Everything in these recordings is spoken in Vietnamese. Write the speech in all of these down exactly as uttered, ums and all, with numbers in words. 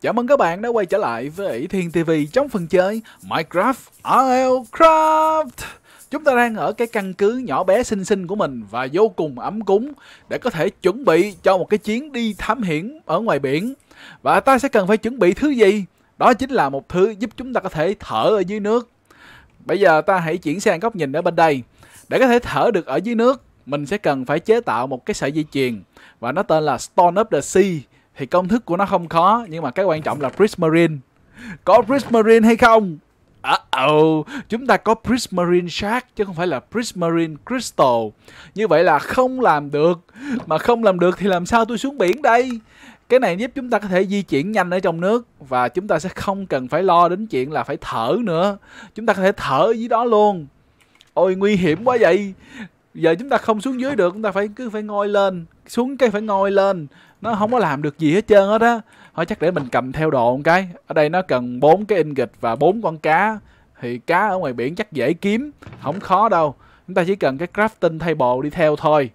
Chào mừng các bạn đã quay trở lại với ythien ti vi trong phần chơi Minecraft rờ lờ Craft. Chúng ta đang ở cái căn cứ nhỏ bé xinh xinh của mình và vô cùng ấm cúng để có thể chuẩn bị cho một cái chuyến đi thám hiểm ở ngoài biển. Và ta sẽ cần phải chuẩn bị thứ gì? Đó chính là một thứ giúp chúng ta có thể thở ở dưới nước. Bây giờ ta hãy chuyển sang góc nhìn ở bên đây. Để có thể thở được ở dưới nước, mình sẽ cần phải chế tạo một cái sợi dây chuyền và nó tên là Stone of the Sea. Thì công thức của nó không khó, nhưng mà cái quan trọng là prismarine. Có prismarine hay không? Uh-oh, chúng ta có prismarine shark chứ không phải là prismarine crystal. Như vậy là không làm được. Mà không làm được thì làm sao tôi xuống biển đây? Cái này giúp chúng ta có thể di chuyển nhanh ở trong nước và chúng ta sẽ không cần phải lo đến chuyện là phải thở nữa. Chúng ta có thể thở dưới đó luôn. Ôi nguy hiểm quá vậy. Giờ chúng ta không xuống dưới được, chúng ta phải cứ phải ngồi lên, xuống cái phải ngồi lên. Nó không có làm được gì hết trơn hết á. Thôi chắc để mình cầm theo đồ một cái. Ở đây nó cần bốn cái ingot và bốn con cá. Thì cá ở ngoài biển chắc dễ kiếm, không khó đâu. Chúng ta chỉ cần cái crafting table đi theo thôi.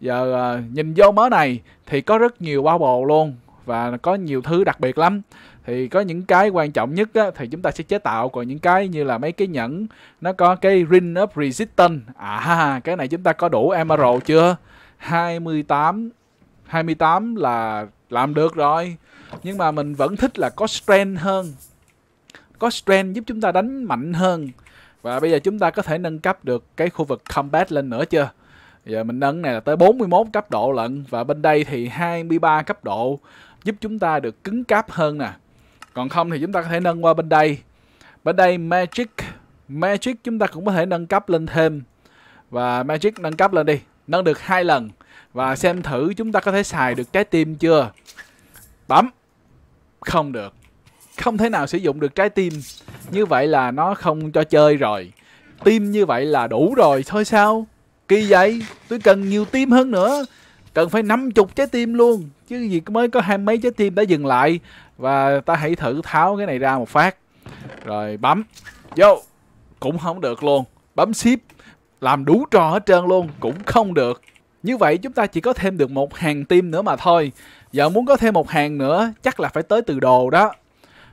Giờ nhìn vô mớ này thì có rất nhiều bao bồ luôn. Và có nhiều thứ đặc biệt lắm. Thì có những cái quan trọng nhất á, thì chúng ta sẽ chế tạo. Còn những cái như là mấy cái nhẫn, nó có cái ring of resistance. À cái này chúng ta có đủ emerald chưa? Hai mươi tám là làm được rồi. Nhưng mà mình vẫn thích là có strength hơn. Có strength giúp chúng ta đánh mạnh hơn. Và bây giờ chúng ta có thể nâng cấp được cái khu vực combat lên nữa chưa? Giờ mình nâng này là tới bốn mươi mốt cấp độ lận. Và bên đây thì hai mươi ba cấp độ, giúp chúng ta được cứng cáp hơn nè. Còn không thì chúng ta có thể nâng qua bên đây. Bên đây magic, magic chúng ta cũng có thể nâng cấp lên thêm. Và magic nâng cấp lên đi, nâng được hai lần. Và xem thử chúng ta có thể xài được trái tim chưa. Bấm. Không được. Không thể nào sử dụng được trái tim. Như vậy là nó không cho chơi rồi. Tim như vậy là đủ rồi thôi sao? Kỳ vậy. Tôi cần nhiều tim hơn nữa. Cần phải năm mươi trái tim luôn. Chứ gì mới có hai mấy trái tim đã dừng lại. Và ta hãy thử tháo cái này ra một phát. Rồi bấm. Vô. Cũng không được luôn. Bấm ship. Làm đủ trò hết trơn luôn. Cũng không được. Như vậy chúng ta chỉ có thêm được một hàng tim nữa mà thôi. Giờ muốn có thêm một hàng nữa chắc là phải tới từ đồ đó.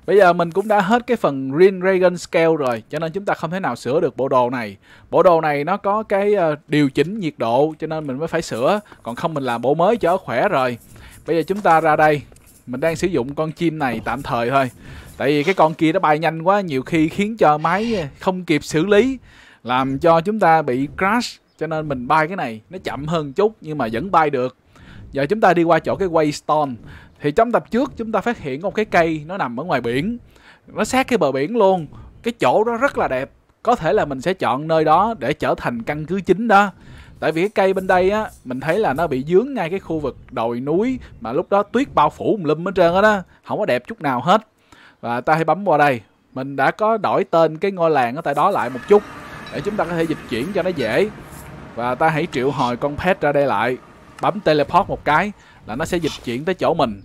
Bây giờ mình cũng đã hết cái phần Green Dragon Scale rồi, cho nên chúng ta không thể nào sửa được bộ đồ này. Bộ đồ này nó có cái điều chỉnh nhiệt độ cho nên mình mới phải sửa. Còn không mình làm bộ mới cho khỏe rồi. Bây giờ chúng ta ra đây. Mình đang sử dụng con chim này tạm thời thôi. Tại vì cái con kia nó bay nhanh quá, nhiều khi khiến cho máy không kịp xử lý, làm cho chúng ta bị crash. Cho nên mình bay cái này, nó chậm hơn chút nhưng mà vẫn bay được. Giờ chúng ta đi qua chỗ cái Waystone. Thì trong tập trước chúng ta phát hiện một cái cây nó nằm ở ngoài biển. Nó sát cái bờ biển luôn. Cái chỗ đó rất là đẹp. Có thể là mình sẽ chọn nơi đó để trở thành căn cứ chính đó. Tại vì cái cây bên đây á, mình thấy là nó bị dướng ngay cái khu vực đồi núi. Mà lúc đó tuyết bao phủ một lum hết trơn đó. Không có đẹp chút nào hết. Và ta hãy bấm qua đây. Mình đã có đổi tên cái ngôi làng ở tại đó lại một chút, để chúng ta có thể dịch chuyển cho nó dễ. Và ta hãy triệu hồi con pet ra đây lại. Bấm teleport một cái là nó sẽ dịch chuyển tới chỗ mình.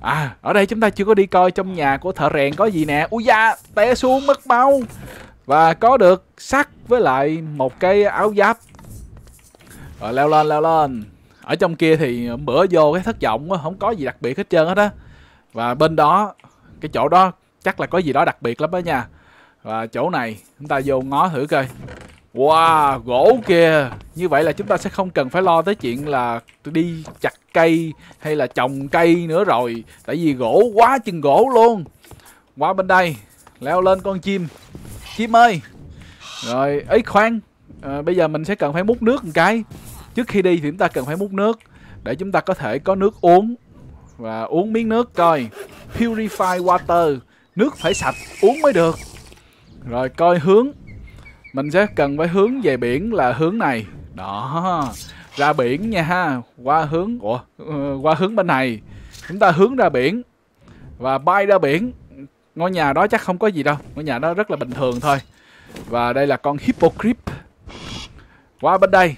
À, ở đây chúng ta chưa có đi coi trong nhà của thợ rèn có gì nè. Ui da, té xuống mất máu. Và có được sắt với lại một cái áo giáp. Rồi leo lên, leo lên. Ở trong kia thì bữa vô cái thất vọng không có gì đặc biệt hết trơn hết á. Và bên đó, cái chỗ đó chắc là có gì đó đặc biệt lắm đó nha. Và chỗ này, chúng ta vô ngó thử coi. Wow, gỗ kìa. Như vậy là chúng ta sẽ không cần phải lo tới chuyện là đi chặt cây hay là trồng cây nữa rồi. Tại vì gỗ quá chừng gỗ luôn. Qua bên đây, leo lên con chim. Chim ơi. Rồi, ấy khoan à, bây giờ mình sẽ cần phải múc nước một cái. Trước khi đi thì chúng ta cần phải múc nước để chúng ta có thể có nước uống. Và uống miếng nước coi. Purify water. Nước phải sạch, uống mới được. Rồi, coi hướng. Mình sẽ cần phải hướng về biển là hướng này. Đó. Ra biển nha ha. Qua hướng. Ủa? Qua hướng bên này. Chúng ta hướng ra biển. Và bay ra biển. Ngôi nhà đó chắc không có gì đâu. Ngôi nhà đó rất là bình thường thôi. Và đây là con Hippogriff. Qua bên đây.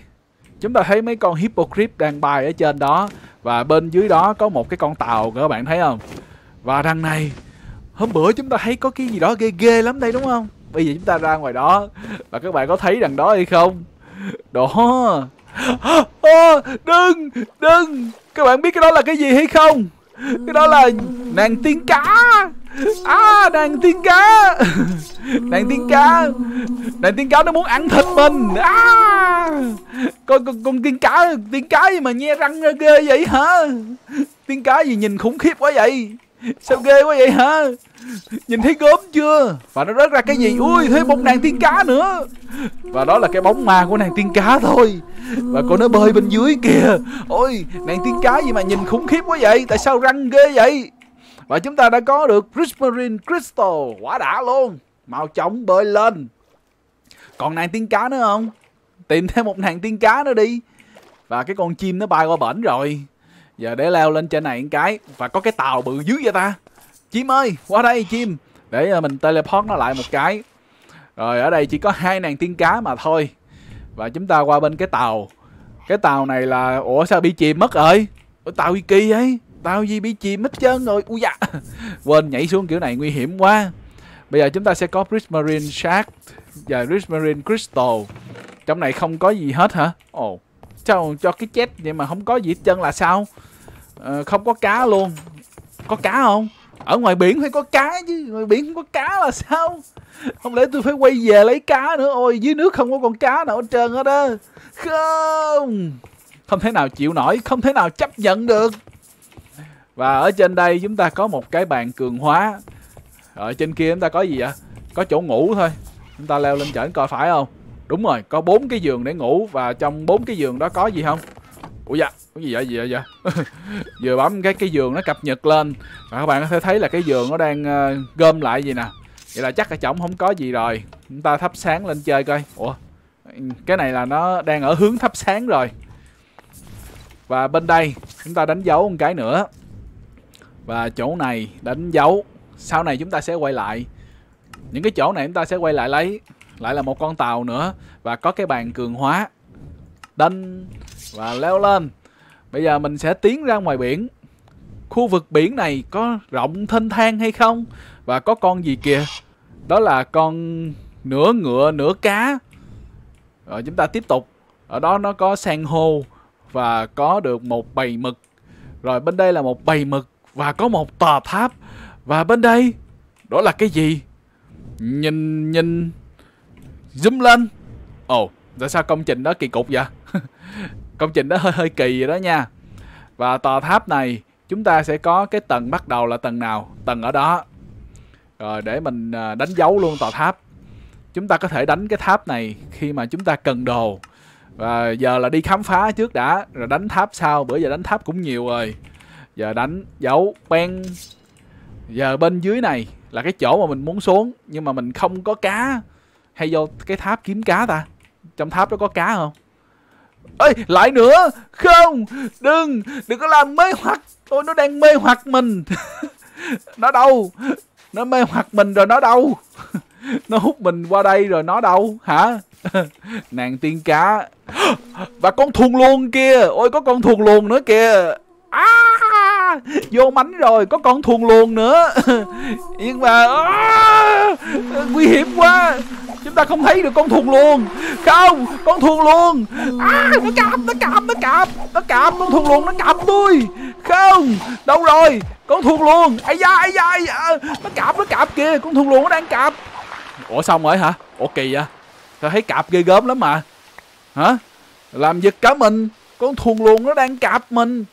Chúng ta thấy mấy con Hippogriff đang bay ở trên đó. Và bên dưới đó có một cái con tàu. Các bạn thấy không? Và đằng này. Hôm bữa chúng ta thấy có cái gì đó ghê ghê lắm đây đúng không? Bây giờ chúng ta ra ngoài đó. Và các bạn có thấy đằng đó hay không? Đó. À, đừng. Đừng. Các bạn biết cái đó là cái gì hay không? Cái đó là nàng tiên cá. À, nàng tiên cá. Nàng tiên cá. Nàng tiên cá nó muốn ăn thịt mình. À, con, con, con tiên cá. Tiên cá gì mà nhe răng ra ghê vậy hả? Tiên cá gì nhìn khủng khiếp quá vậy? Sao ghê quá vậy hả? Nhìn thấy gớm chưa? Và nó rớt ra cái gì? Ui, thấy một nàng tiên cá nữa. Và đó là cái bóng ma của nàng tiên cá thôi. Và cô nó bơi bên dưới kìa. Ôi, nàng tiên cá gì mà nhìn khủng khiếp quá vậy? Tại sao răng ghê vậy? Và chúng ta đã có được prismarine crystal. Quá đã luôn. Màu trống bơi lên. Còn nàng tiên cá nữa không? Tìm thêm một nàng tiên cá nữa đi. Và cái con chim nó bay qua bển rồi. Giờ để leo lên trên này một cái. Và có cái tàu bự dưới vậy ta. Chim ơi, qua đây chim. Để mình teleport nó lại một cái. Rồi ở đây chỉ có hai nàng tiên cá mà thôi. Và chúng ta qua bên cái tàu. Cái tàu này là... Ủa sao bị chìm mất rồi? Ủa tàu gì kỳ vậy? Tàu gì bị chìm hết trơn rồi. Ui da. Quên nhảy xuống kiểu này nguy hiểm quá. Bây giờ chúng ta sẽ có prismarine shark và prismarine crystal. Trong này không có gì hết hả? Ồ, sao cho cái chết vậy mà không có gì hết trơn là sao? À, không có cá luôn. Có cá không? Ở ngoài biển phải có cá chứ. Ngoài biển không có cá là sao? Không lẽ tôi phải quay về lấy cá nữa? Ôi, dưới nước không có con cá nào hết trơn hết á. Không, không thể nào chịu nổi. Không thể nào chấp nhận được. Và ở trên đây chúng ta có một cái bàn cường hóa. Ở trên kia chúng ta có gì vậy? Có chỗ ngủ thôi. Chúng ta leo lên trển coi phải không? Đúng rồi, có bốn cái giường để ngủ. Và trong bốn cái giường đó có gì không? Ui da, cái gì vậy, gì vậy, gì vậy? Vừa bấm cái cái giường nó cập nhật lên. Và các bạn có thể thấy là cái giường nó đang uh, gom lại gì nè. Vậy là chắc ở trỏng không có gì rồi. Chúng ta thắp sáng lên chơi coi. Ủa, cái này là nó đang ở hướng thắp sáng rồi. Và bên đây chúng ta đánh dấu một cái nữa. Và chỗ này đánh dấu. Sau này chúng ta sẽ quay lại. Những cái chỗ này chúng ta sẽ quay lại lấy. Lại là một con tàu nữa. Và có cái bàn cường hóa. Đanh. Và leo lên. Bây giờ mình sẽ tiến ra ngoài biển. Khu vực biển này có rộng thênh thang hay không? Và có con gì kìa? Đó là con nửa ngựa nửa cá. Rồi chúng ta tiếp tục. Ở đó nó có san hô. Và có được một bầy mực. Rồi bên đây là một bầy mực. Và có một tòa tháp. Và bên đây, đó là cái gì? Nhìn, nhìn. Zoom lên. Ồ, tại sao công trình đó kỳ cục vậy? Công trình đó hơi hơi kỳ vậy đó nha. Và tòa tháp này, chúng ta sẽ có cái tầng bắt đầu là tầng nào? Tầng ở đó. Rồi để mình đánh dấu luôn tòa tháp. Chúng ta có thể đánh cái tháp này khi mà chúng ta cần đồ. Và giờ là đi khám phá trước đã. Rồi đánh tháp sau, bữa giờ đánh tháp cũng nhiều rồi. Giờ đánh dấu bang. Giờ bên dưới này là cái chỗ mà mình muốn xuống. Nhưng mà mình không có cá. Hay vô cái tháp kiếm cá ta? Trong tháp đó có cá không? Ê, lại nữa. Không, đừng. Đừng có làm mê hoặc. Ôi, nó đang mê hoặc mình. Nó đâu? Nó mê hoặc mình rồi nó đâu? Nó hút mình qua đây rồi nó đâu? Hả? Nàng tiên cá. Và con thùng luôn kia. Ôi, có con thùng luôn nữa kìa. À, vô mánh rồi. Có con thùng luồn nữa. Nhưng mà à, nguy hiểm quá. Chúng ta không thấy được con thùng luồn. Không, con thùng luồn. À, nó cạp, nó cạp, nó cạp. Nó cạp, con thùng luồn nó cạp tôi. Không, đâu rồi? Con thùng luồn. Ây da, ây da, ây da. Nó cạp, nó cạp kìa. Con thùng luồn nó đang cạp. Ủa xong rồi hả? Ủa kỳ vậy? Tôi thấy cạp ghê gớm lắm mà. Hả? Làm giật cả mình. Con thùng luồn nó đang cạp mình.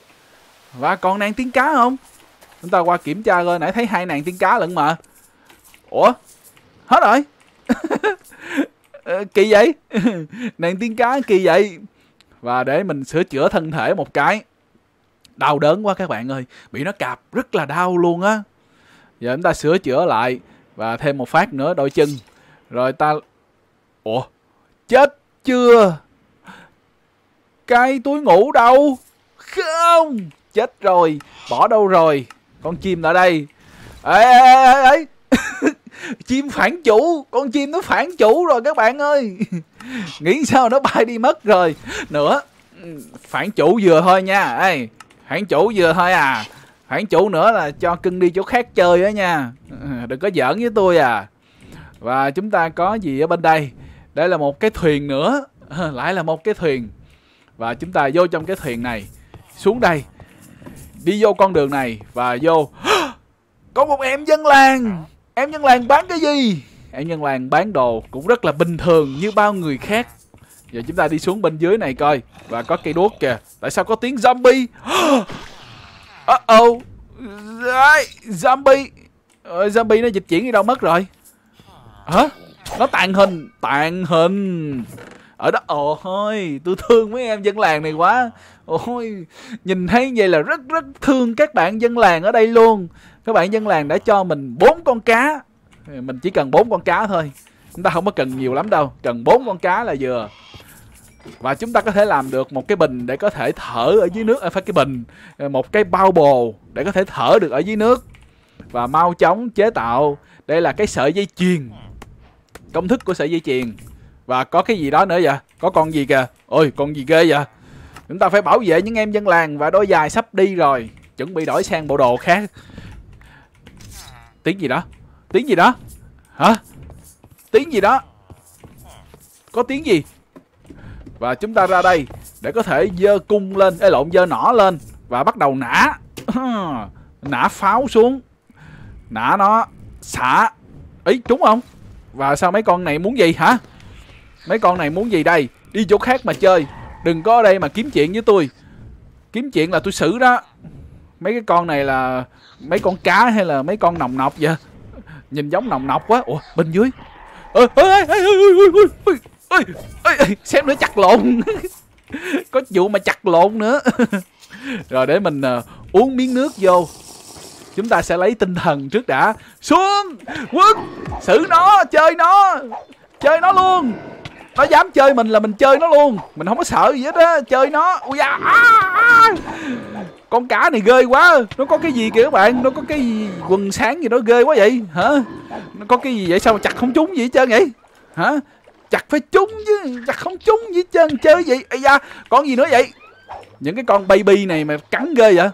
Và còn nàng tiên cá không? Chúng ta qua kiểm tra coi. Nãy thấy hai nàng tiên cá lận mà. Ủa? Hết rồi. Kỳ vậy. Nàng tiên cá kỳ vậy. Và để mình sửa chữa thân thể một cái. Đau đớn quá các bạn ơi. Bị nó cạp rất là đau luôn á. Giờ chúng ta sửa chữa lại. Và thêm một phát nữa đôi chân. Rồi ta... Ủa? Chết chưa? Cái túi ngủ đâu? Không! Chết rồi. Bỏ đâu rồi? Con chim ở đây. Ê ê ê ê. Chim phản chủ. Con chim nó phản chủ rồi các bạn ơi. Nghĩ sao nó bay đi mất rồi. Nữa. Phản chủ vừa thôi nha. Ê, phản chủ vừa thôi à. Phản chủ nữa là cho cưng đi chỗ khác chơi đó nha. Đừng có giỡn với tôi à. Và chúng ta có gì ở bên đây? Đây là một cái thuyền nữa. Lại là một cái thuyền. Và chúng ta vô trong cái thuyền này. Xuống đây. đi vô con đường này và vô. Có một em dân làng. Em dân làng bán cái gì? Em dân làng bán đồ cũng rất là bình thường như bao người khác. Giờ chúng ta đi xuống bên dưới này coi. Và có cây đuốc kìa. Tại sao có tiếng zombie? Uh oh. Zombie. Zombie nó dịch chuyển đi đâu mất rồi? Hả? Nó tàn hình. Tàn hình. Ở đó. Ôi, tôi thương mấy em dân làng này quá. Ôi, nhìn thấy vậy là rất rất thương các bạn dân làng ở đây luôn. Các bạn dân làng đã cho mình bốn con cá. Mình chỉ cần bốn con cá thôi. Chúng ta không có cần nhiều lắm đâu. Cần bốn con cá là vừa. Và chúng ta có thể làm được một cái bình để có thể thở ở dưới nước. À, phải cái bình. Một cái bao bồ để có thể thở được ở dưới nước. Và mau chóng chế tạo. Đây là cái sợi dây chuyền. Công thức của sợi dây chuyền. Và có cái gì đó nữa vậy? Có con gì kìa? Ôi, con gì ghê vậy? Chúng ta phải bảo vệ những em dân làng. Và đôi giày sắp đi rồi. Chuẩn bị đổi sang bộ đồ khác. Tiếng gì đó? Tiếng gì đó? Hả? Tiếng gì đó? Có tiếng gì? Và chúng ta ra đây để có thể dơ cung lên, ê lộn dơ nỏ lên. Và bắt đầu nã. Nã pháo xuống. Nã nó. Xả. Ý, trúng không? Và sao mấy con này muốn gì hả? Mấy con này muốn gì đây? Đi chỗ khác mà chơi. Đừng có ở đây mà kiếm chuyện với tôi. Kiếm chuyện là tôi xử đó. Mấy cái con này là mấy con cá hay là mấy con nòng nọc vậy? Nhìn giống nòng nọc quá. Ủa, bên dưới. Ôi, ôi, ôi, ôi, ôi, ôi, ôi, ôi, ôi. Xem nữa chặt lộn. Có vụ mà chặt lộn nữa. Rồi để mình uh, uống miếng nước vô. Chúng ta sẽ lấy tinh thần trước đã. Xuống. Quất. Xử nó. Chơi nó. Chơi nó luôn. Nó dám chơi mình là mình chơi nó luôn. Mình không có sợ gì hết á. Chơi nó. Ui da. À, à. Con cá này ghê quá. Nó có cái gì kìa các bạn. Nó có cái gì, quần sáng gì đó ghê quá vậy. Hả? Nó có cái gì vậy sao mà chặt không trúng gì hết trơn vậy? Hả? Chặt phải trúng chứ. Chặt không trúng gì hết trơn. Chơi gì? Ây da. Con gì nữa vậy? Những cái con baby này mà cắn ghê vậy.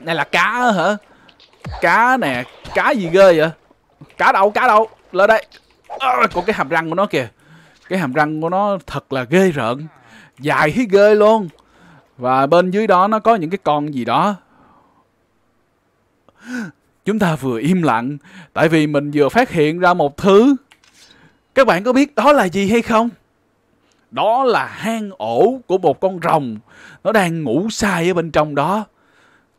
Này là cá hả? Cá nè. Cá gì ghê vậy? Cá đâu? Cá đâu? Lên đây. À, còn cái hàm răng của nó kìa. Cái hàm răng của nó thật là ghê rợn. Dài thấy ghê luôn. Và bên dưới đó nó có những cái con gì đó. Chúng ta vừa im lặng. Tại vì mình vừa phát hiện ra một thứ. Các bạn có biết đó là gì hay không? Đó là hang ổ của một con rồng. Nó đang ngủ say ở bên trong đó.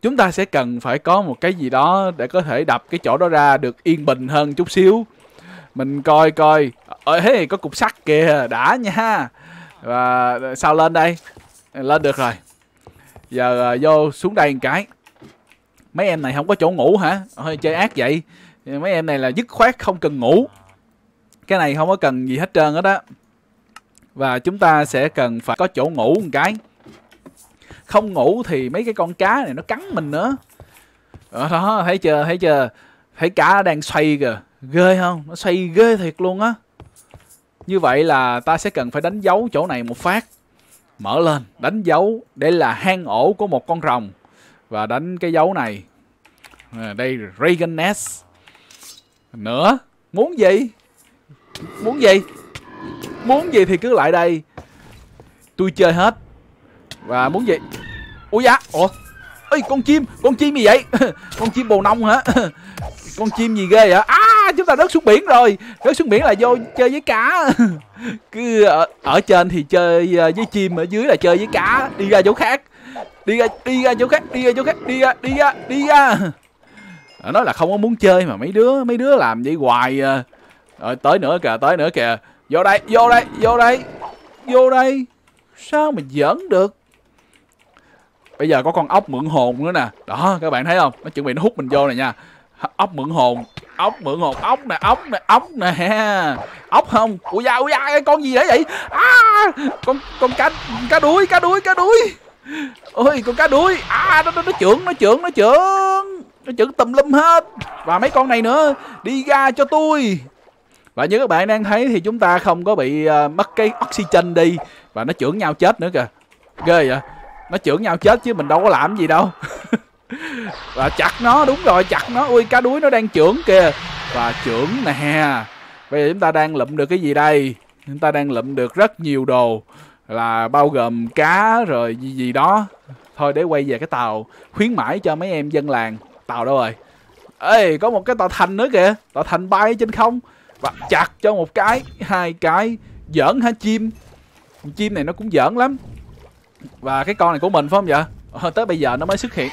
Chúng ta sẽ cần phải có một cái gì đó để có thể đập cái chỗ đó ra được yên bình hơn chút xíu. Mình coi coi. Ê, hey, có cục sắt kìa. Đã nha. Và sao lên đây? Lên được rồi. Giờ uh, vô xuống đây một cái. Mấy em này không có chỗ ngủ hả? Ôi, chơi ác vậy. Mấy em này là dứt khoát không cần ngủ. Cái này không có cần gì hết trơn hết á. Và chúng ta sẽ cần phải có chỗ ngủ một cái. Không ngủ thì mấy cái con cá này nó cắn mình nữa. Ở đó, thấy chưa, thấy chưa. Thấy cá đang xoay kìa. Ghê không? Nó xoay ghê thiệt luôn á. Như vậy là ta sẽ cần phải đánh dấu chỗ này một phát. Mở lên, đánh dấu. Đây là hang ổ của một con rồng. Và đánh cái dấu này. À, đây Dragon Eyes. Nữa. Muốn gì? Muốn gì? Muốn gì thì cứ lại đây. Tôi chơi hết. Và muốn gì? Ủa dạ. Ủa. Ê, con chim. Con chim gì vậy? Con chim bồ nông hả? Con chim gì ghê vậy? À, chúng ta rớt xuống biển rồi. Rớt xuống biển là vô chơi với cá. Cứ ở, ở trên thì chơi với chim, ở dưới là chơi với cá. Đi ra chỗ khác. Đi ra, đi ra chỗ khác, đi ra chỗ khác, đi ra, đi ra, đi ra. Nó là không có muốn chơi mà mấy đứa, mấy đứa làm vậy hoài. Rồi tới nữa kìa, tới nữa kìa. Vô đây, vô đây, vô đây. Vô đây. Sao mà giỡn được. Bây giờ có con ốc mượn hồn nữa nè. Đó, các bạn thấy không? Nó chuẩn bị nó hút mình vô này nha. Ốc mượn hồn. Ốc mượn hồn. Ốc nè, ốc nè, ốc nè. Ốc không? Ui da, ui da, con gì đấy vậy? À, con con cá, cá đuối, cá đuối, cá đuối. Ôi, con cá đuối. À, nó, nó, nó trưởng, nó trưởng, nó trưởng. Nó trưởng tùm lum hết. Và mấy con này nữa. Đi ra cho tôi. Và như các bạn đang thấy thì chúng ta không có bị uh, mất cái oxygen đi. Và nó trưởng nhau chết nữa kìa. Ghê vậy? Nó trưởng nhau chết chứ mình đâu có làm gì đâu. Và chặt nó, đúng rồi, chặt nó. Ui, cá đuối nó đang trưởng kìa. Và trưởng nè. Bây giờ chúng ta đang lụm được cái gì đây? Chúng ta đang lụm được rất nhiều đồ. Là bao gồm cá rồi gì gì đó. Thôi để quay về cái tàu khuyến mãi cho mấy em dân làng. Tàu đâu rồi? Ê, có một cái tàu thành nữa kìa. Tàu thành bay trên không. Và chặt cho một cái, hai cái. Giỡn hả chim? Chim này nó cũng giỡn lắm. Và cái con này của mình phải không vậy? Ờ, tới bây giờ nó mới xuất hiện.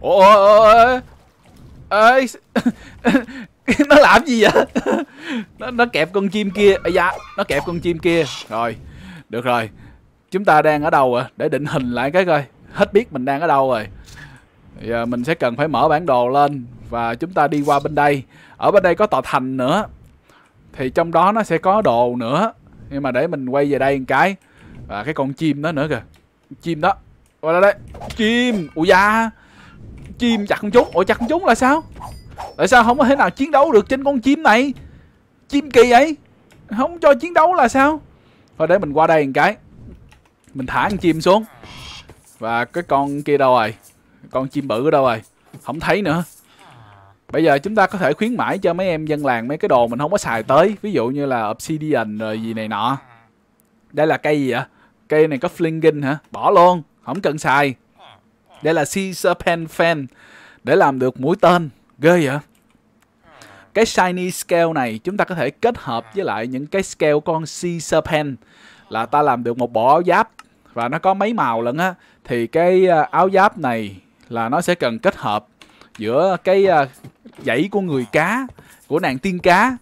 Ủa, ơi ơi, nó làm gì vậy? nó, nó kẹp con chim kia. Ây da, nó kẹp con chim kia. Rồi, được rồi. Chúng ta đang ở đâu rồi? Để định hình lại cái coi. Hết biết mình đang ở đâu rồi. Giờ mình sẽ cần phải mở bản đồ lên. Và chúng ta đi qua bên đây. Ở bên đây có tòa thành nữa. Thì trong đó nó sẽ có đồ nữa. Nhưng mà để mình quay về đây một cái. Và cái con chim đó nữa kìa. Chim đó. Ôi đây. Chim. Ui da. Chim chặt không trúng. Ủa chặt không trúng là sao? Tại sao không có thể nào chiến đấu được trên con chim này? Chim kỳ vậy. Không cho chiến đấu là sao? Thôi để mình qua đây một cái. Mình thả con chim xuống. Và cái con kia đâu rồi? Con chim bự ở đâu rồi? Không thấy nữa. Bây giờ chúng ta có thể khuyến mãi cho mấy em dân làng mấy cái đồ mình không có xài tới. Ví dụ như là obsidian rồi gì này nọ. Đây là cây gì vậy? Cây này có flinging hả? Bỏ luôn, không cần xài. Đây là sea serpent fan. Để làm được mũi tên. Ghê vậy. Cái shiny scale này chúng ta có thể kết hợp với lại những cái scale con sea serpent. Là ta làm được một bộ áo giáp. Và nó có mấy màu lận á. Thì cái áo giáp này là nó sẽ cần kết hợp giữa cái dãy của người cá, của nàng tiên cá.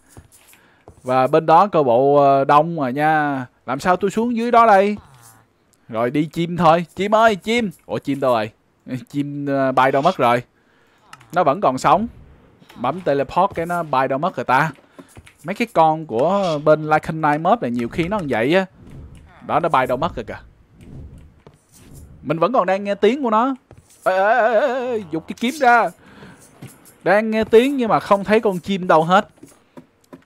Và bên đó coi bộ đông rồi nha. Làm sao tôi xuống dưới đó đây? Rồi đi chim thôi. Chim ơi chim. Ủa chim đâu rồi? Chim bay đâu mất rồi? Nó vẫn còn sống. Bấm teleport cái nó bay đâu mất rồi ta. Mấy cái con của bên Lycanite Mob này nhiều khi nó như vậy á. Đó nó bay đâu mất rồi kìa. Mình vẫn còn đang nghe tiếng của nó. Ê, ê, ê, ê, giục cái kiếm ra. Đang nghe tiếng nhưng mà không thấy con chim đâu hết.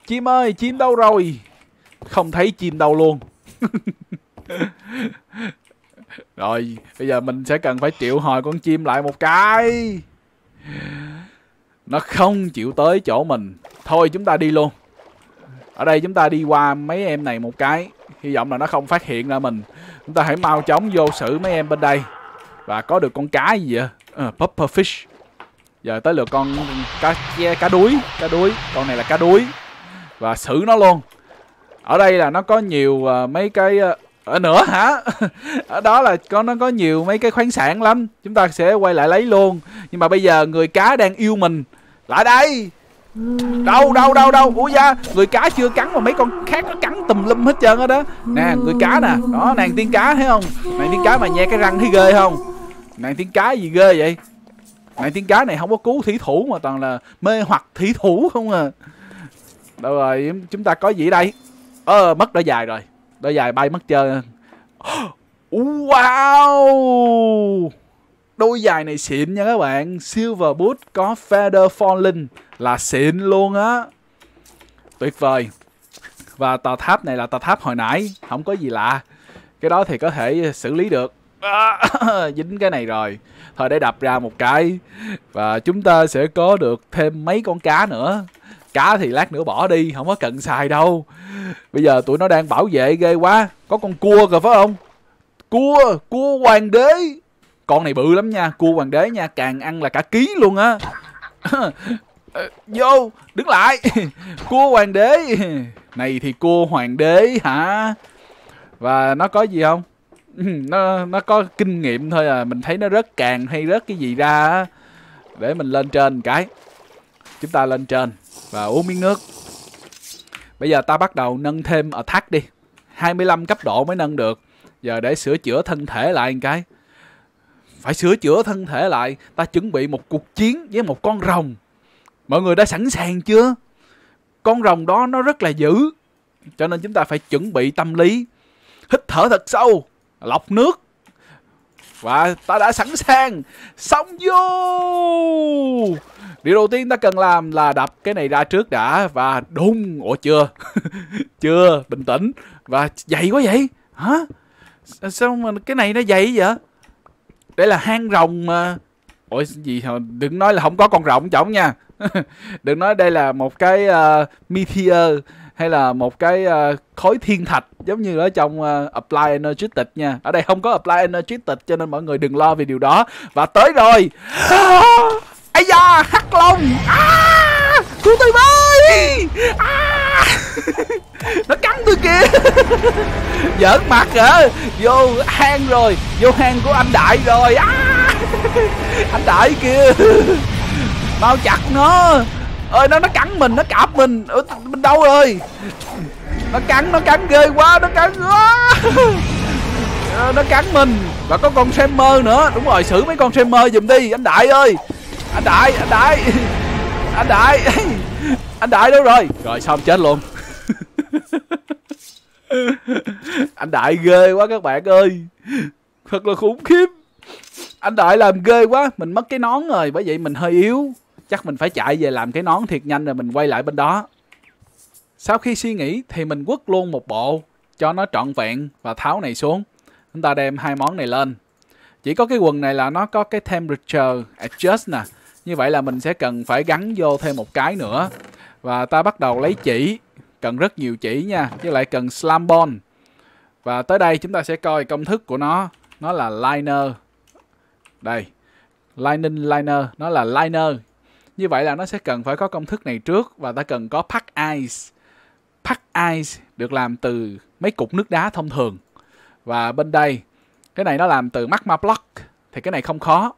Chim ơi chim đâu rồi? Không thấy chim đâu luôn. Rồi bây giờ mình sẽ cần phải triệu hồi con chim lại một cái. Nó không chịu tới chỗ mình. Thôi chúng ta đi luôn. Ở đây chúng ta đi qua mấy em này một cái. Hy vọng là nó không phát hiện ra mình. Chúng ta hãy mau chóng vô xử mấy em bên đây. Và có được con cá gì vậy? À, puffer fish. Giờ tới lượt con cá, cá đuối. Cá đuối. Con này là cá đuối. Và xử nó luôn. Ở đây là nó có nhiều uh, mấy cái... Uh, ở nữa hả? Ở đó là có nó có nhiều mấy cái khoáng sản lắm. Chúng ta sẽ quay lại lấy luôn. Nhưng mà bây giờ người cá đang yêu mình. Lại đây. Đâu đâu đâu đâu. Ủa da. Người cá chưa cắn mà mấy con khác nó cắn tùm lum hết trơn hết đó. Nè người cá nè. Đó nàng tiên cá thấy không? Nàng tiên cá mà nhe cái răng thấy ghê không? Nàng tiên cá gì ghê vậy? Nàng tiên cá này không có cứu thủy thủ mà toàn là mê hoặc thủy thủ không à. Đâu rồi chúng ta có gì đây? Ờ mất đôi dài rồi. Đôi dài bay mất trơn. Wow. Đôi dài này xịn nha các bạn. Silver boot có feather falling. Là xịn luôn á. Tuyệt vời. Và tòa tháp này là tòa tháp hồi nãy. Không có gì lạ. Cái đó thì có thể xử lý được. À, dính cái này rồi. Thôi để đập ra một cái. Và chúng ta sẽ có được thêm mấy con cá nữa. Cá thì lát nữa bỏ đi. Không có cần xài đâu. Bây giờ tụi nó đang bảo vệ ghê quá. Có con cua kìa phải không? Cua. Cua hoàng đế. Con này bự lắm nha. Cua hoàng đế nha. Càng ăn là cả ký luôn á. Vô. Đứng lại. Cua hoàng đế. Này thì cua hoàng đế hả? Và nó có gì không? Nó, nó có kinh nghiệm thôi à. Mình thấy nó rớt càng hay rớt cái gì ra á. Để mình lên trên cái. Chúng ta lên trên. Và uống miếng nước. Bây giờ ta bắt đầu nâng thêm attack đi. hai mươi lăm cấp độ mới nâng được. Giờ để sửa chữa thân thể lại một cái. Phải sửa chữa thân thể lại. Ta chuẩn bị một cuộc chiến với một con rồng. Mọi người đã sẵn sàng chưa? Con rồng đó nó rất là dữ. Cho nên chúng ta phải chuẩn bị tâm lý. Hít thở thật sâu. Lọc nước. Và ta đã sẵn sàng. Xong vô. Điều đầu tiên ta cần làm là đập cái này ra trước đã. Và đúng. Ủa chưa? Chưa. Bình tĩnh. Và dày quá vậy? Hả? Sao mà cái này nó dày vậy? Đây là hang rồng mà. Ủa gì? Đừng nói là không có con rồng trỏng nha. Đừng nói đây là một cái uh, meteor. hay là một cái uh, khối thiên thạch giống như ở trong uh, Apply Energetic nha. Ở đây không có Apply Energetic cho nên mọi người đừng lo về điều đó. Và tới rồi. Ây da, hắc long. À, cứu tôi với. À, nó cắn tôi kìa. Giỡn mặt hả? Vô hang rồi, vô hang của anh Đại rồi. À, anh Đại kìa. Bao chặt nó. Ơi nó nó cắn mình, nó cạp mình. Ủa, mình đâu rồi? Nó cắn, nó cắn ghê quá, nó cắn quá. Nó cắn mình. Và có con Shamer nữa. Đúng rồi, xử mấy con Shamer giùm đi. Anh Đại ơi. Anh Đại, anh Đại. Anh Đại. Anh Đại đâu rồi? Rồi xong chết luôn. Anh Đại ghê quá các bạn ơi. Thật là khủng khiếp. Anh Đại làm ghê quá. Mình mất cái nón rồi, bởi vậy mình hơi yếu. Chắc mình phải chạy về làm cái nón thiệt nhanh rồi mình quay lại bên đó. Sau khi suy nghĩ thì mình quất luôn một bộ cho nó trọn vẹn và tháo này xuống. Chúng ta đem hai món này lên. Chỉ có cái quần này là nó có cái temperature adjust nè. Như vậy là mình sẽ cần phải gắn vô thêm một cái nữa. Và ta bắt đầu lấy chỉ. Cần rất nhiều chỉ nha. Với lại cần slam ball. Và tới đây chúng ta sẽ coi công thức của nó. Nó là liner. Đây. Lining liner. Nó là liner. Như vậy là nó sẽ cần phải có công thức này trước. Và ta cần có pack ice. Pack ice được làm từ mấy cục nước đá thông thường. Và bên đây, cái này nó làm từ magma block. Thì cái này không khó.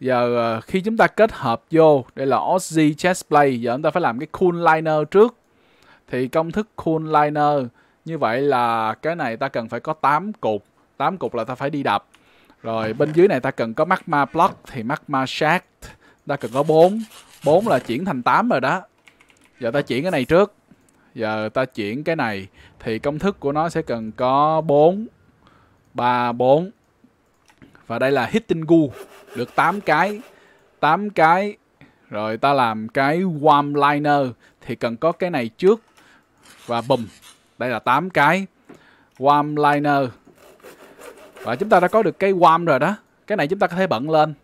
Giờ khi chúng ta kết hợp vô, đây là Aussie chest plate. Giờ chúng ta phải làm cái cool liner trước. Thì công thức cool liner. Như vậy là cái này ta cần phải có tám cục. tám cục là ta phải đi đập. Rồi bên dưới này ta cần có magma block. Thì magma shark ta cần có bốn, bốn là chuyển thành tám rồi đó. Giờ ta chuyển cái này trước. Giờ ta chuyển cái này. Thì công thức của nó sẽ cần có bốn, ba, bốn. Và đây là hitting goo. Được tám cái tám cái. Rồi ta làm cái warm liner. Thì cần có cái này trước. Và bùm. Đây là tám cái warm liner. Và chúng ta đã có được cái warm rồi đó. Cái này chúng ta có thể bận lên.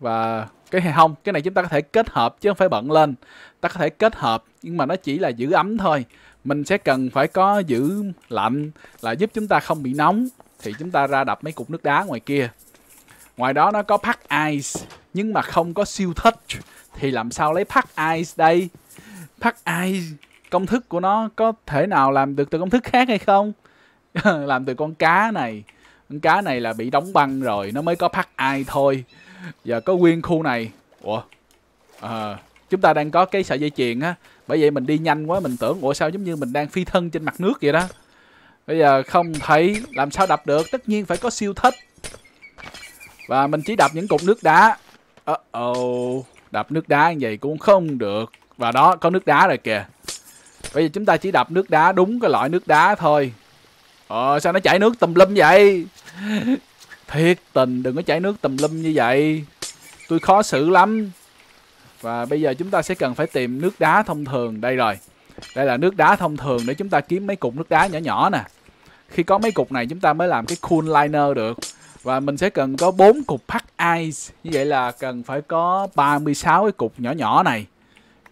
Và cái hay không, cái này chúng ta có thể kết hợp chứ không phải bận lên. Ta có thể kết hợp nhưng mà nó chỉ là giữ ấm thôi. Mình sẽ cần phải có giữ lạnh là giúp chúng ta không bị nóng. Thì chúng ta ra đập mấy cục nước đá ngoài kia. Ngoài đó nó có pack ice nhưng mà không có siêu touch. Thì làm sao lấy pack ice đây? Pack ice, công thức của nó có thể nào làm được từ công thức khác hay không? Làm từ con cá này. Con cá này là bị đóng băng rồi, nó mới có pack ice thôi. Giờ có nguyên khu này. Ủa à, chúng ta đang có cái sợi dây chuyền á. Bởi vậy mình đi nhanh quá. Mình tưởng ủa sao giống như mình đang phi thân trên mặt nước vậy đó. Bây giờ không thấy. Làm sao đập được. Tất nhiên phải có siêu thích. Và mình chỉ đập những cục nước đá. uh -oh. Đập nước đá như vậy cũng không được. Và đó có nước đá rồi kìa. Bây giờ chúng ta chỉ đập nước đá đúng cái loại nước đá thôi. Ờ sao nó chảy nước tùm lum vậy. Thiệt tình, đừng có chảy nước tùm lum như vậy. Tôi khó xử lắm. Và bây giờ chúng ta sẽ cần phải tìm nước đá thông thường. Đây rồi. Đây là nước đá thông thường để chúng ta kiếm mấy cục nước đá nhỏ nhỏ nè. Khi có mấy cục này chúng ta mới làm cái cool liner được. Và mình sẽ cần có bốn cục pack ice. Như vậy là cần phải có ba mươi sáu cái cục nhỏ nhỏ này.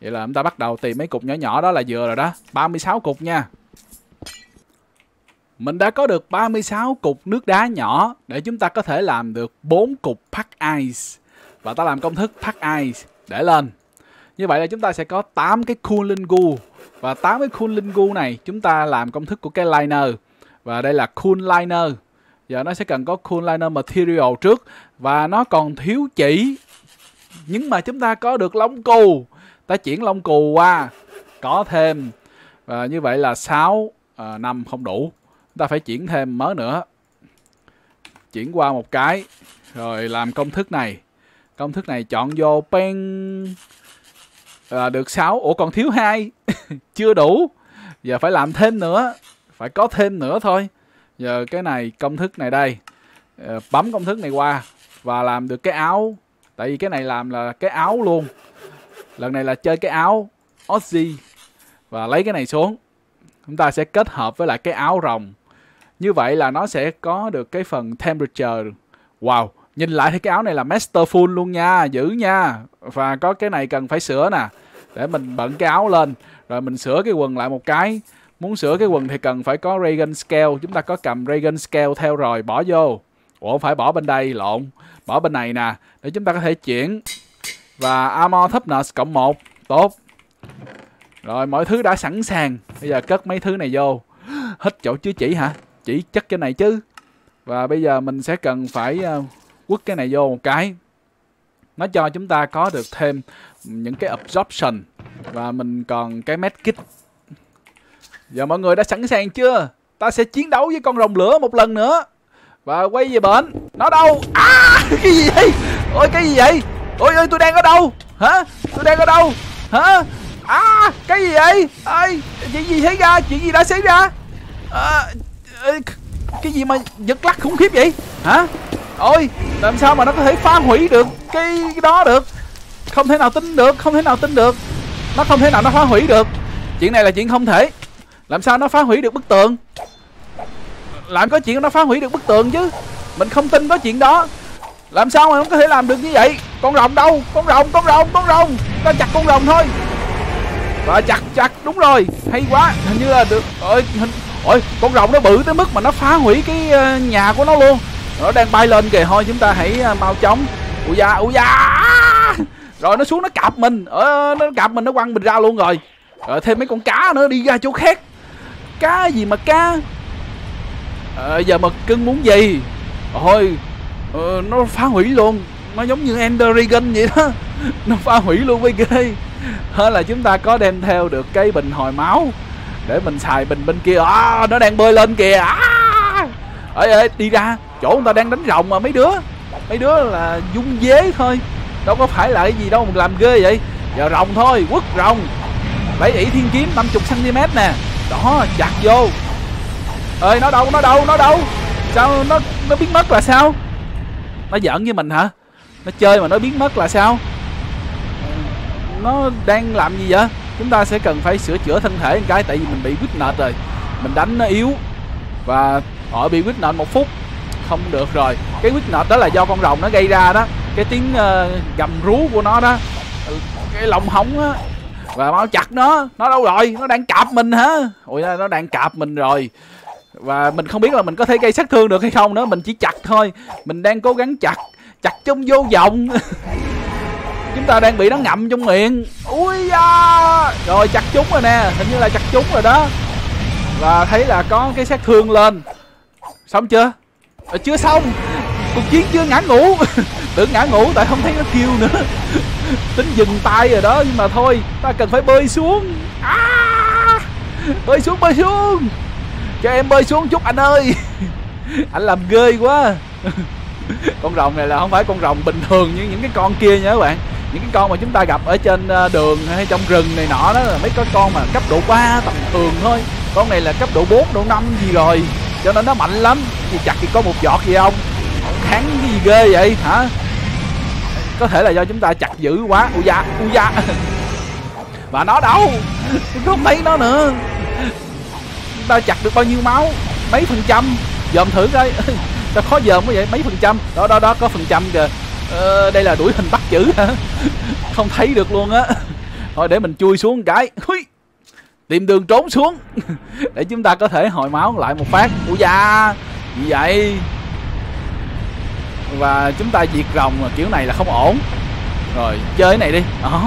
Vậy là chúng ta bắt đầu tìm mấy cục nhỏ nhỏ đó là vừa rồi đó. ba mươi sáu cục nha. Mình đã có được ba mươi sáu cục nước đá nhỏ để chúng ta có thể làm được bốn cục pack ice. Và ta làm công thức pack ice để lên. Như vậy là chúng ta sẽ có tám cái cooling goo. Và tám cái cooling goo này chúng ta làm công thức của cái liner. Và đây là cool liner. Giờ nó sẽ cần có cool liner material trước. Và nó còn thiếu chỉ. Nhưng mà chúng ta có được lông cù. Ta chuyển lông cù qua. Có thêm. Và như vậy là sáu, năm không đủ. Ta phải chuyển thêm mớ nữa. Chuyển qua một cái. Rồi làm công thức này. Công thức này chọn vô pen. À, được sáu. Ủa còn thiếu hai. Chưa đủ. Giờ phải làm thêm nữa. Phải có thêm nữa thôi. Giờ cái này công thức này đây. À, bấm công thức này qua. Và làm được cái áo. Tại vì cái này làm là cái áo luôn. Lần này là chơi cái áo Aussie. Và lấy cái này xuống. Chúng ta sẽ kết hợp với lại cái áo rồng. Như vậy là nó sẽ có được cái phần temperature. Wow. Nhìn lại thấy cái áo này là masterful luôn nha. Dữ nha. Và có cái này cần phải sửa nè. để mình bận cái áo lên, rồi mình sửa cái quần lại một cái. Muốn sửa cái quần thì cần phải có Dragon Scale. Chúng ta có cầm Dragon Scale theo rồi, bỏ vô. Ủa phải bỏ bên đây, lộn. Bỏ bên này nè, để chúng ta có thể chuyển. Và Armor Toughness cộng một. Tốt. Rồi mọi thứ đã sẵn sàng. Bây giờ cất mấy thứ này vô. Hết chỗ chứa chỉ hả? Chỉ chất cái này chứ. Và bây giờ mình sẽ cần phải quất cái này vô một cái. Nó cho chúng ta có được thêm những cái absorption. Và mình còn cái medkit. Giờ mọi người đã sẵn sàng chưa? Ta sẽ chiến đấu với con rồng lửa một lần nữa. Và quay về bển. Nó đâu? À, cái gì vậy? Ôi cái gì vậy? Ôi ơi tôi đang ở đâu? Hả? Tôi đang ở đâu? Hả? À, cái gì vậy? Ơi, chuyện gì xảy ra? Chuyện gì đã xảy ra? À, cái gì mà giật lắc khủng khiếp vậy? Hả? Ôi, làm sao mà nó có thể phá hủy được cái đó được? Không thể nào tính được, không thể nào tính được. Nó không thể nào nó phá hủy được. Chuyện này là chuyện không thể. Làm sao nó phá hủy được bức tường? Làm có chuyện nó phá hủy được bức tường chứ. Mình không tin có chuyện đó. Làm sao mà nó có thể làm được như vậy? Con rồng đâu? Con rồng, con rồng, con rồng. Ta chặt con rồng thôi. Và chặt, chặt, đúng rồi. Hay quá, hình như là được. Ôi, hình... Ôi, con rồng nó bự tới mức mà nó phá hủy cái nhà của nó luôn. Nó đang bay lên kìa, thôi chúng ta hãy mau chóng. Ui da, ui da. Rồi nó xuống nó cạp mình. Ờ, nó cạp mình, nó quăng mình ra luôn rồi. Rồi thêm mấy con cá nữa đi ra chỗ khác. Cá gì mà cá. À, giờ mà cưng muốn gì? Ôi, ờ, nó phá hủy luôn. Nó giống như Ender Dragon vậy đó. Nó phá hủy luôn với ghê. Thế là chúng ta có đem theo được cái bình hồi máu để mình xài bình bên kia. À, nó đang bơi lên kìa. À, ê, ê, đi ra. Chỗ người ta đang đánh rồng mà mấy đứa. Mấy đứa là dung dế thôi. Đâu có phải là cái gì đâu mà làm ghê vậy. Giờ rồng thôi, quất rồng. Lấy ỷ thiên kiếm năm mươi xăng ti mét nè. Đó, chặt vô. Ơi nó đâu, nó đâu, nó đâu. Sao nó nó biến mất là sao? Nó giỡn với mình hả? Nó chơi mà nó biến mất là sao? Nó đang làm gì vậy? Chúng ta sẽ cần phải sửa chữa thân thể một cái. Tại vì mình bị weakness rồi. Mình đánh nó yếu. Và họ bị weakness một phút. Không được rồi. Cái weakness đó là do con rồng nó gây ra đó. Cái tiếng uh, gầm rú của nó đó. Cái lồng hóng á. Và mau chặt nó. Nó đâu rồi? Nó đang cạp mình hả? Ôi nó đang cạp mình rồi. Và mình không biết là mình có thể gây sát thương được hay không nữa. Mình chỉ chặt thôi. Mình đang cố gắng chặt. Chặt trong vô vọng. Chúng ta đang bị nó ngậm trong miệng. Ui da. Rồi chặt trúng rồi nè. Hình như là chặt trúng rồi đó. Và thấy là có cái sát thương lên. Xong chưa? À, chưa xong. Cuộc chiến chưa ngã ngủ. Tưởng ngã ngủ tại không thấy nó kêu nữa. Tính dừng tay rồi đó. Nhưng mà thôi, ta cần phải bơi xuống. À, bơi xuống, bơi xuống. Cho em bơi xuống chút anh ơi. Anh làm ghê quá. Con rồng này là không phải con rồng bình thường như những cái con kia nha các bạn. Những cái con mà chúng ta gặp ở trên đường hay trong rừng này nọ đó là mấy cái con mà cấp độ ba tầm thường thôi. Con này là cấp độ bốn, độ năm gì rồi. Cho nên nó mạnh lắm. Thì chặt thì có một giọt gì không? Kháng cái gì ghê vậy hả? Có thể là do chúng ta chặt dữ quá. Ui da, ui da. Và nó đâu? Không thấy nó nữa. Chúng ta chặt được bao nhiêu máu? Mấy phần trăm? Dòm thử coi. Sao khó dòm quá vậy? Mấy phần trăm? Đó đó đó, có phần trăm kìa. Ờ, đây là đuổi hình bắt chữ hả? Không thấy được luôn á. Thôi để mình chui xuống một cái. Ui. Tìm đường trốn xuống. Để chúng ta có thể hồi máu lại một phát. Ui da. Như vậy. Và chúng ta diệt rồng kiểu này là không ổn. Rồi chơi cái này đi. À,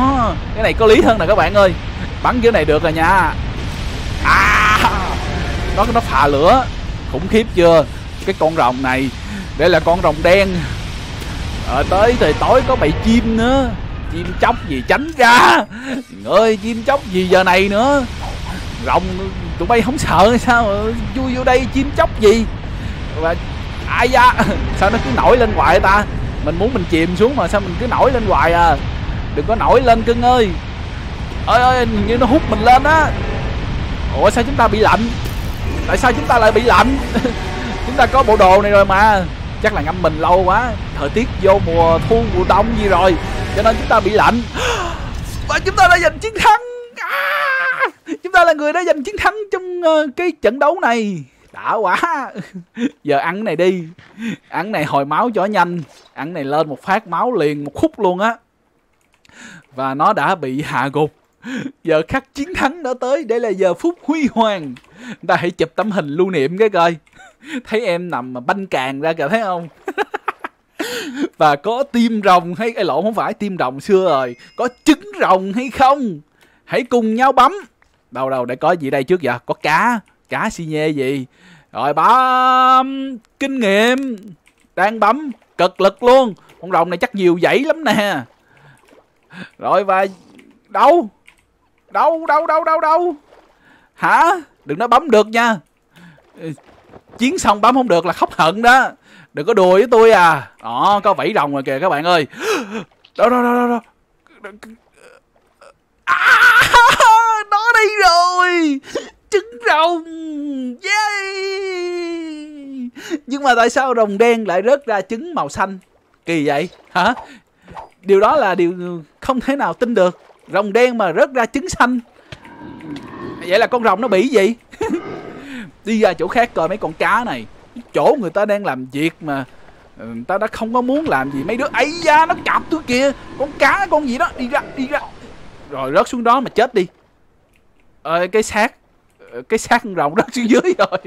cái này có lý hơn nè các bạn ơi. Bắn kiểu này được rồi nha. À, nó, nó phà lửa. Khủng khiếp chưa? Cái con rồng này. Đây là con rồng đen. À, tới thời tối có bầy chim nữa. Chim chóc gì tránh ra. Người ơi chim chóc gì giờ này nữa. Rồng tụi bay không sợ hay sao? Vui vô đây chim chóc gì. Và ai da. Sao nó cứ nổi lên hoài ta? Mình muốn mình chìm xuống mà sao mình cứ nổi lên hoài à? Đừng có nổi lên cưng ơi. Ơi ơi như nó hút mình lên á. Ủa sao chúng ta bị lạnh? Tại sao chúng ta lại bị lạnh? Chúng ta có bộ đồ này rồi mà. Chắc là ngâm mình lâu quá. Thời tiết vô mùa thu mùa đông gì rồi. Cho nên chúng ta bị lạnh. Và chúng ta đã giành chiến thắng. À, chúng ta là người đã giành chiến thắng trong cái trận đấu này. Đã quá. Giờ ăn cái này đi. Ăn cái này hồi máu cho nhanh. Ăn cái này lên một phát máu liền một khúc luôn á. Và nó đã bị hạ gục. Giờ khắc chiến thắng đã tới. Đây là giờ phút huy hoàng. Ta hãy chụp tấm hình lưu niệm cái coi. Thấy em nằm mà banh càng ra kìa, thấy không? Và có tim rồng hay cái lỗ, không phải tim rồng xưa rồi, có trứng rồng hay không? Hãy cùng nhau bấm. Đâu đâu, để có gì đây trước vậy? Có cá, cá xi nhê gì. Rồi bấm. Kinh nghiệm. Đang bấm, cực lực luôn. Con rồng này chắc nhiều dãy lắm nè. Rồi và đâu? Đâu, đâu, đâu, đâu, đâu? Hả? Đừng nói bấm được nha. Chiến xong bấm không được là khóc hận đó. Đừng có đùa với tôi à. Đó, có vảy rồng rồi kìa các bạn ơi. Đó, đó, đó, đó. À, nó đi rồi. Trứng rồng. Yeah. Nhưng mà tại sao rồng đen lại rớt ra trứng màu xanh? Kỳ vậy, hả? Điều đó là điều không thể nào tin được. Rồng đen mà rớt ra trứng xanh. Vậy là con rồng nó bị gì? Đi ra chỗ khác coi mấy con cá này. Chỗ người ta đang làm việc mà người ta đã không có muốn làm gì mấy đứa. Ấy da, nó cạp tôi kìa. Con cá con gì đó. Đi ra, đi ra. Rồi rớt xuống đó mà chết đi. Ờ, cái xác. Cái xác con rồng rớt xuống dưới rồi.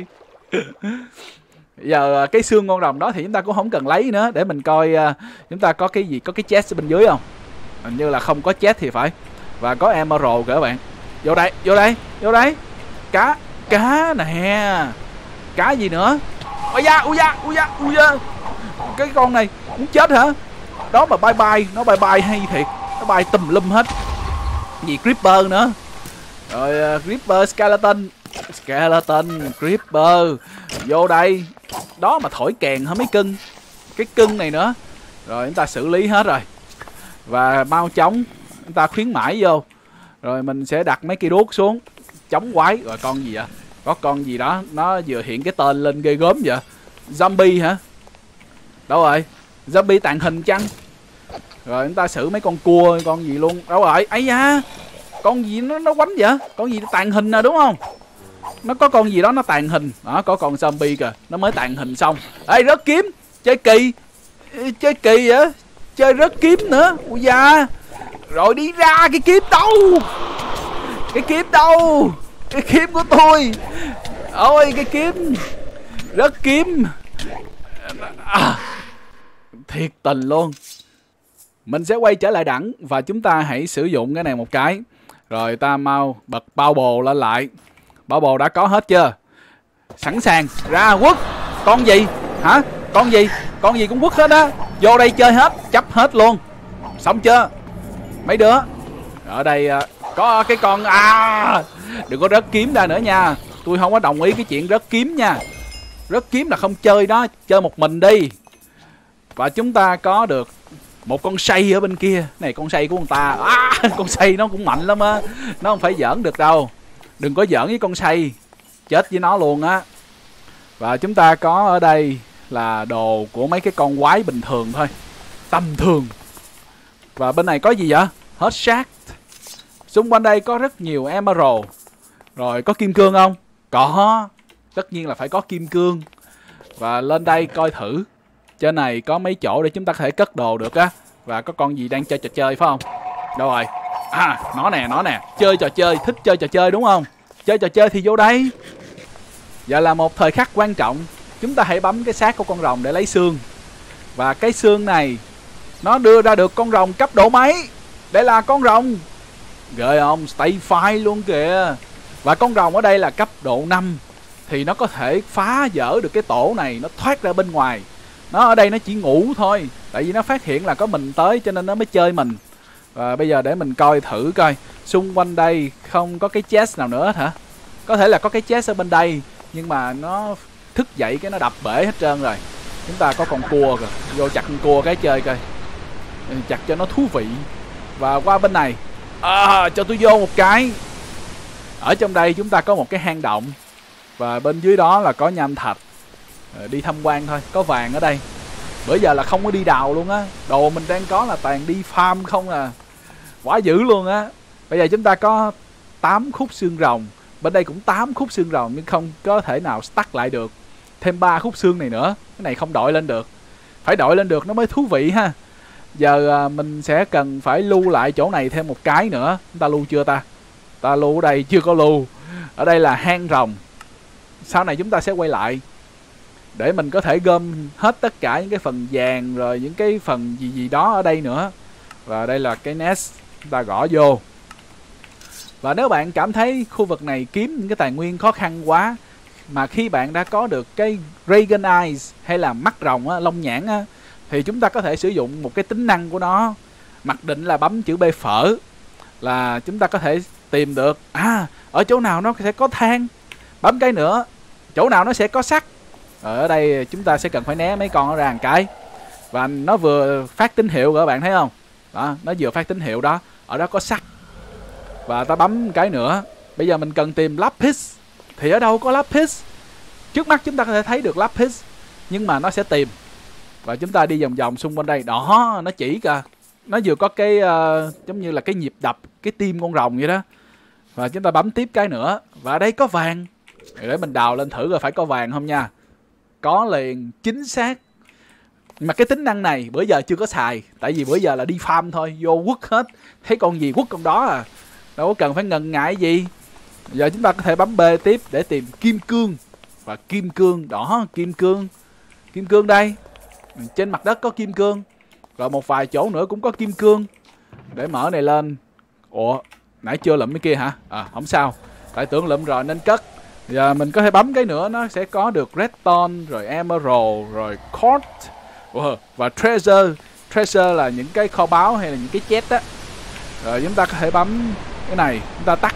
Giờ cái xương con rồng đó thì chúng ta cũng không cần lấy nữa. Để mình coi uh, chúng ta có cái gì. Có cái chest bên dưới không? Hình như là không có chest thì phải. Và có emerald kìa các bạn. Vô đây, vô đây, vô đây. Cá, cá nè. Cá gì nữa? Ôi da, ôi da, ôi da, ôi da. Cái con này muốn chết hả? Đó mà bye bye, nó bye bye hay thiệt. Nó bay tùm lum hết. Gì creeper nữa. Rồi uh, creeper, skeleton. Skeleton, creeper. Vô đây. Đó mà thổi kèn hả mấy cưng. Cái cưng này nữa. Rồi chúng ta xử lý hết rồi. Và mau chóng. Chúng ta khuyến mãi vô. Rồi mình sẽ đặt mấy cây đuốc xuống. Chống quái. Rồi con gì vậy? Có con gì đó. Nó vừa hiện cái tên lên ghê gớm vậy. Zombie hả? Đâu rồi? Zombie tàng hình chăng? Rồi chúng ta xử mấy con cua. Con gì luôn. Đâu rồi? Ấy da. Con gì nó, nó quánh vậy? Con gì tàng hình à đúng không? Nó có con gì đó nó tàn hình. Đó, có con zombie kìa. Nó mới tàn hình xong. Ê, rớt kiếm. Chơi kỳ. Chơi kỳ vậy. Chơi rớt kiếm nữa. Ui da. Rồi đi ra. Cái kiếm đâu? Cái kiếm đâu? Cái kiếm của tôi. Ôi cái kiếm. Rớt kiếm à. Thiệt tình luôn. Mình sẽ quay trở lại đẳng. Và chúng ta hãy sử dụng cái này một cái. Rồi ta mau bật bao bồ lên lại. Bảo bồ đã có hết chưa? Sẵn sàng ra quất. Con gì? Hả? Con gì? Con gì cũng quất hết á. Vô đây chơi hết. Chấp hết luôn. Xong chưa? Mấy đứa. Ở đây có cái con. À, đừng có rớt kiếm ra nữa nha. Tôi không có đồng ý cái chuyện rớt kiếm nha. Rớt kiếm là không chơi đó. Chơi một mình đi. Và chúng ta có được một con say ở bên kia. Này con say của người ta. À, con say nó cũng mạnh lắm á. Nó không phải giỡn được đâu. Đừng có giỡn với con say. Chết với nó luôn á. Và chúng ta có ở đây là đồ của mấy cái con quái bình thường thôi. Tầm thường. Và bên này có gì vậy? Hết sát. Xung quanh đây có rất nhiều emerald. Rồi có kim cương không? Có. Tất nhiên là phải có kim cương. Và lên đây coi thử. Trên này có mấy chỗ để chúng ta có thể cất đồ được á. Và có con gì đang chơi trò chơi phải không? Đâu rồi? À, nó nè, nó nè. Chơi trò chơi, thích chơi trò chơi đúng không? Chơi trò chơi thì vô đây. Giờ là một thời khắc quan trọng. Chúng ta hãy bấm cái xác của con rồng để lấy xương. Và cái xương này nó đưa ra được con rồng cấp độ mấy? Đây là con rồng. Ghê không? Stay fine luôn kìa. Và con rồng ở đây là cấp độ năm. Thì nó có thể phá vỡ được cái tổ này. Nó thoát ra bên ngoài. Nó ở đây nó chỉ ngủ thôi. Tại vì nó phát hiện là có mình tới cho nên nó mới chơi mình. Và bây giờ để mình coi thử coi. Xung quanh đây không có cái chest nào nữa hết hả? Có thể là có cái chest ở bên đây. Nhưng mà nó thức dậy cái nó đập bể hết trơn rồi. Chúng ta có con cua kìa. Vô chặt con cua cái chơi coi. Chặt cho nó thú vị. Và qua bên này. À, cho tôi vô một cái. Ở trong đây chúng ta có một cái hang động. Và bên dưới đó là có nham thạch. Đi tham quan thôi. Có vàng ở đây. Bữa giờ là không có đi đào luôn á. Đồ mình đang có là toàn đi farm không à. Quá dữ luôn á. Bây giờ chúng ta có tám khúc xương rồng. Bên đây cũng tám khúc xương rồng. Nhưng không có thể nào stack lại được. Thêm ba khúc xương này nữa. Cái này không đội lên được. Phải đội lên được nó mới thú vị ha. Giờ mình sẽ cần phải lưu lại chỗ này thêm một cái nữa. Chúng ta lưu chưa ta? Ta lưu ở đây chưa có lưu. Ở đây là hang rồng. Sau này chúng ta sẽ quay lại để mình có thể gom hết tất cả những cái phần vàng rồi những cái phần gì gì đó ở đây nữa. Và đây là cái nest chúng ta gõ vô. Và nếu bạn cảm thấy khu vực này kiếm những cái tài nguyên khó khăn quá, mà khi bạn đã có được cái Dragon Eyes hay là mắt rồng á, lông nhãn á, thì chúng ta có thể sử dụng một cái tính năng của nó. Mặc định là bấm chữ B phở là chúng ta có thể tìm được. À, ở chỗ nào nó sẽ có than, bấm cái nữa. Chỗ nào nó sẽ có sắt. Ở đây chúng ta sẽ cần phải né mấy con nó ra một cái. Và nó vừa phát tín hiệu các bạn thấy không? Đó, nó vừa phát tín hiệu đó. Ở đó có sắt. Và ta bấm một cái nữa. Bây giờ mình cần tìm lapis. Thì ở đâu có lapis? Trước mắt chúng ta có thể thấy được lapis, nhưng mà nó sẽ tìm. Và chúng ta đi vòng vòng xung quanh đây. Đó, nó chỉ kìa. Nó vừa có cái uh, giống như là cái nhịp đập, cái tim con rồng vậy đó. Và chúng ta bấm tiếp cái nữa. Và ở đây có vàng. Để mình đào lên thử rồi phải có vàng không nha. Có liền, chính xác. Mà cái tính năng này bữa giờ chưa có xài. Tại vì bữa giờ là đi farm thôi. Vô quất hết. Thấy con gì quất con đó à. Đâu có cần phải ngần ngại gì. Giờ chúng ta có thể bấm B tiếp để tìm kim cương. Và kim cương, đó, kim cương. Kim cương đây. Trên mặt đất có kim cương. Rồi một vài chỗ nữa cũng có kim cương. Để mở này lên. Ủa, nãy chưa lụm cái kia hả? À, không sao. Tại tưởng lụm rồi nên cất. Giờ mình có thể bấm cái nữa. Nó sẽ có được redstone, rồi emerald, rồi court. Wow. Và treasure. Treasure là những cái kho báu hay là những cái chest á. Rồi chúng ta có thể bấm cái này. Chúng ta tắt.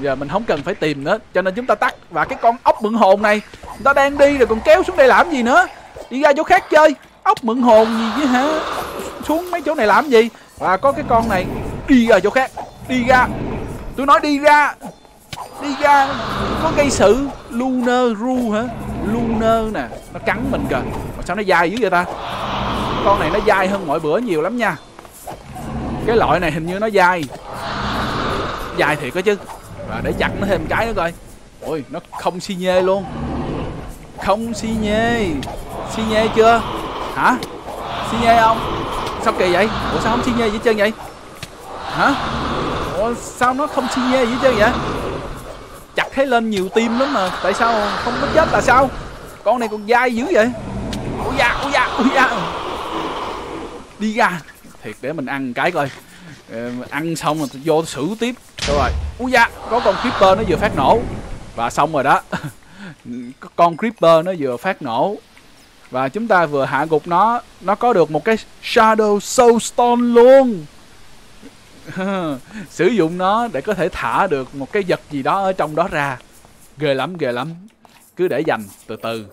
Giờ mình không cần phải tìm nữa. Cho nên chúng ta tắt. Và cái con ốc mượn hồn này, người ta đang đi rồi còn kéo xuống đây làm gì nữa. Đi ra chỗ khác chơi. Ốc mượn hồn gì chứ hả? Xuống mấy chỗ này làm gì? Và có cái con này. Đi ra chỗ khác. Đi ra. Tôi nói đi ra. Đi ra. Có gây sự. Lunar ru hả? Lunar nè. Nó cắn mình kìa. Mà sao nó dai dữ vậy ta? Con này nó dai hơn mọi bữa nhiều lắm nha. Cái loại này hình như nó dai. Dai thiệt đó chứ. Và để chặt nó thêm cái nữa coi. Ôi, nó không xi nhê luôn. Không xi nhê. Xi nhê chưa? Hả? Xi nhê không? Sao kỳ vậy? Ủa sao không xi nhê vậy trơn vậy? Hả? Ủa sao nó không xi nhê vậy trơn vậy? Chặt thấy lên nhiều tim lắm mà. Tại sao không có chết là sao? Con này còn dai dữ vậy? Ui da, ui da, ui da. Đi ra. Thiệt để mình ăn cái coi. Ừ, ăn xong rồi vô xử tiếp. Đúng rồi. Úi da, có con creeper nó vừa phát nổ. Và xong rồi đó. Con creeper nó vừa phát nổ. Và chúng ta vừa hạ gục nó. Nó có được một cái Shadow Soul Stone luôn. Sử dụng nó để có thể thả được một cái vật gì đó ở trong đó ra. Ghê lắm, ghê lắm. Cứ để dành từ từ.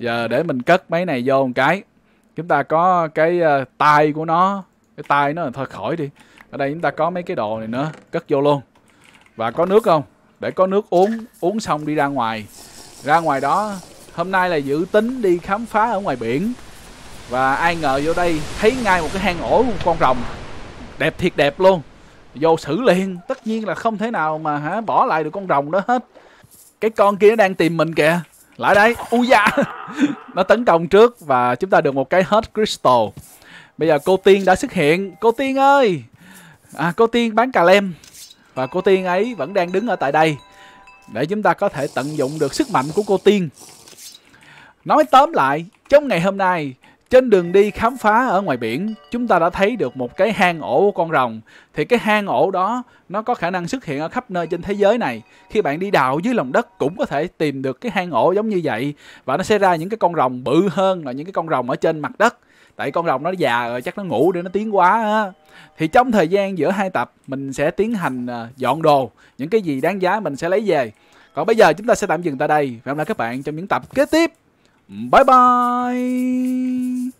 Giờ để mình cất mấy này vô một cái. Chúng ta có cái uh, tai của nó. Cái tai nó là thôi khỏi đi. Ở đây chúng ta có mấy cái đồ này nữa. Cất vô luôn. Và có nước không? Để có nước uống. Uống xong đi ra ngoài. Ra ngoài đó. Hôm nay là dự tính đi khám phá ở ngoài biển. Và ai ngờ vô đây thấy ngay một cái hang ổ của con rồng. Đẹp thiệt đẹp luôn. Vô xử liền. Tất nhiên là không thể nào mà hả bỏ lại được con rồng đó hết. Cái con kia nó đang tìm mình kìa. Lại đây. Ui da. Nó tấn công trước. Và chúng ta được một cái Heart Crystal. Bây giờ cô Tiên đã xuất hiện. Cô Tiên ơi. À, cô Tiên bán cà lem. Và cô Tiên ấy vẫn đang đứng ở tại đây. Để chúng ta có thể tận dụng được sức mạnh của cô Tiên. Nói tóm lại, trong ngày hôm nay, trên đường đi khám phá ở ngoài biển, chúng ta đã thấy được một cái hang ổ của con rồng. Thì cái hang ổ đó, nó có khả năng xuất hiện ở khắp nơi trên thế giới này. Khi bạn đi đào dưới lòng đất cũng có thể tìm được cái hang ổ giống như vậy. Và nó sẽ ra những cái con rồng bự hơn là những cái con rồng ở trên mặt đất. Tại con rồng nó già rồi, chắc nó ngủ để nó tiến quá á. Thì trong thời gian giữa hai tập, mình sẽ tiến hành dọn đồ. Những cái gì đáng giá mình sẽ lấy về. Còn bây giờ chúng ta sẽ tạm dừng tại đây. Và hẹn gặp lại các bạn trong những tập kế tiếp. Bye bye.